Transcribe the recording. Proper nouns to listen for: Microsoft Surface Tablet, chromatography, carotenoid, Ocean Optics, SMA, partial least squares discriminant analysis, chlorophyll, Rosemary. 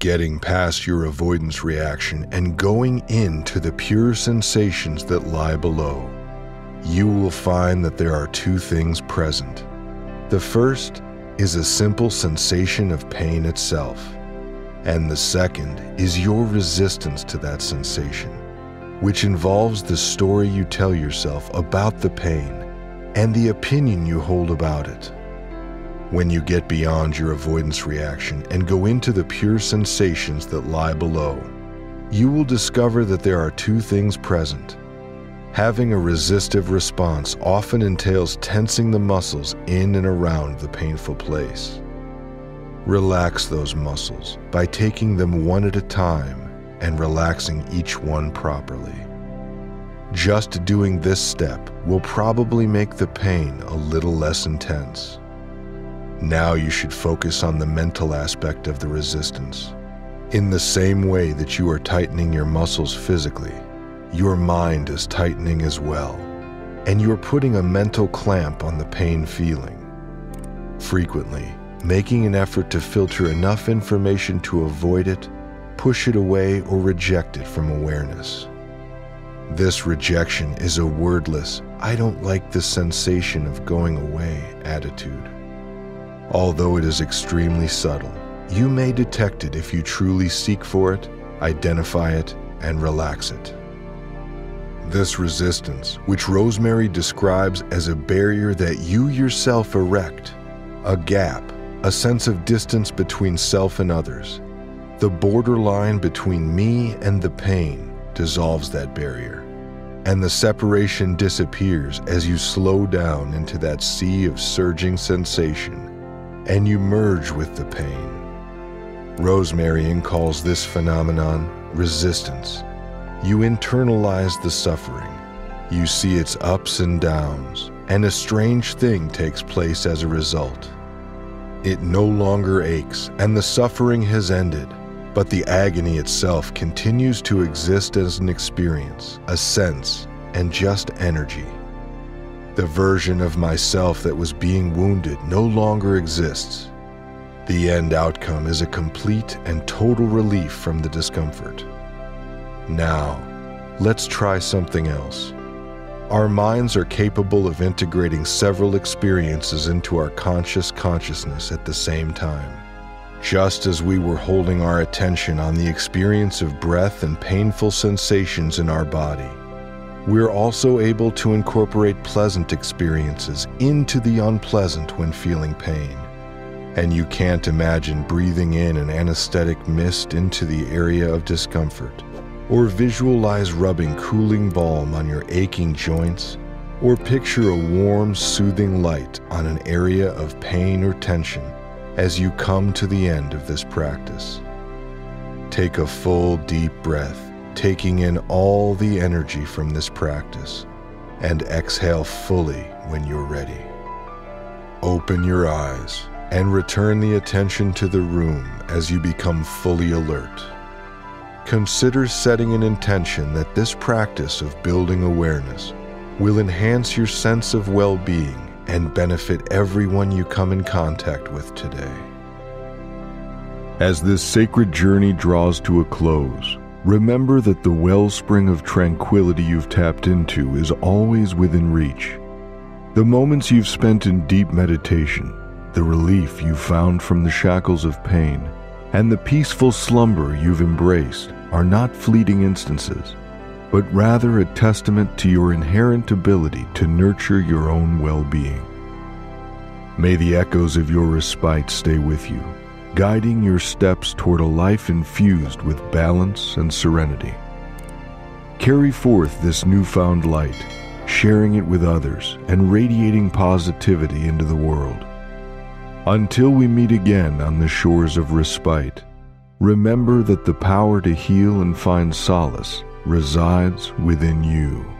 Getting past your avoidance reaction and going into the pure sensations that lie below, you will find that there are two things present. The first is a simple sensation of pain itself, and the second is your resistance to that sensation, which involves the story you tell yourself about the pain and the opinion you hold about it. When you get beyond your avoidance reaction and go into the pure sensations that lie below, you will discover that there are two things present. Having a resistive response often entails tensing the muscles in and around the painful place. Relax those muscles by taking them one at a time and relaxing each one properly. Just doing this step will probably make the pain a little less intense. Now you should focus on the mental aspect of the resistance. In the same way that you are tightening your muscles physically, your mind is tightening as well, and you're putting a mental clamp on the pain feeling. Frequently, making an effort to filter enough information to avoid it, push it away, or reject it from awareness. This rejection is a wordless, "I don't like this sensation of going away" attitude. Although it is extremely subtle, you may detect it if you truly seek for it, identify it, and relax it. This resistance, which Rosemary describes as a barrier that you yourself erect, a gap, a sense of distance between self and others, the borderline between me and the pain dissolves that barrier, and the separation disappears as you slow down into that sea of surging sensation, and you merge with the pain. Rosemary calls this phenomenon resistance. You internalize the suffering. You see its ups and downs, and a strange thing takes place as a result. It no longer aches, and the suffering has ended, but the agony itself continues to exist as an experience, a sense, and just energy. The version of myself that was being wounded no longer exists. The end outcome is a complete and total relief from the discomfort. Now, let's try something else. Our minds are capable of integrating several experiences into our consciousness at the same time. Just as we were holding our attention on the experience of breath and painful sensations in our body, we're also able to incorporate pleasant experiences into the unpleasant when feeling pain. And you can't imagine breathing in an anesthetic mist into the area of discomfort, or visualize rubbing cooling balm on your aching joints, or picture a warm, soothing light on an area of pain or tension as you come to the end of this practice. Take a full, deep breath, taking in all the energy from this practice, and exhale fully when you're ready. Open your eyes and return the attention to the room as you become fully alert. Consider setting an intention that this practice of building awareness will enhance your sense of well-being and benefit everyone you come in contact with today. As this sacred journey draws to a close, remember that the wellspring of tranquility you've tapped into is always within reach. The moments you've spent in deep meditation, the relief you've found from the shackles of pain, and the peaceful slumber you've embraced are not fleeting instances, but rather a testament to your inherent ability to nurture your own well-being. May the echoes of your respite stay with you, guiding your steps toward a life infused with balance and serenity. Carry forth this newfound light, sharing it with others and radiating positivity into the world. Until we meet again on the shores of respite, remember that the power to heal and find solace resides within you.